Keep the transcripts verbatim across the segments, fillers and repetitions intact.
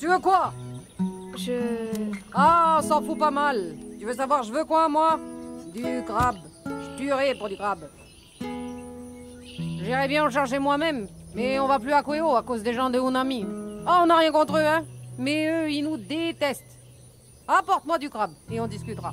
Tu veux quoi? Je... Ah, on s'en fout pas mal. Tu veux savoir je veux quoi, moi? Du crabe. Je tuerai pour du crabe. J'irai bien le chercher moi-même, mais on va plus à Kweo à cause des gens de Honami. Ah, on n'a rien contre eux, hein? Mais eux, ils nous détestent. Apporte-moi du crabe et on discutera.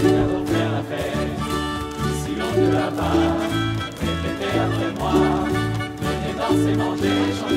vraiment faire la fête. Ici on ne va pas, répétez après moi, venez danser, manger, chanter.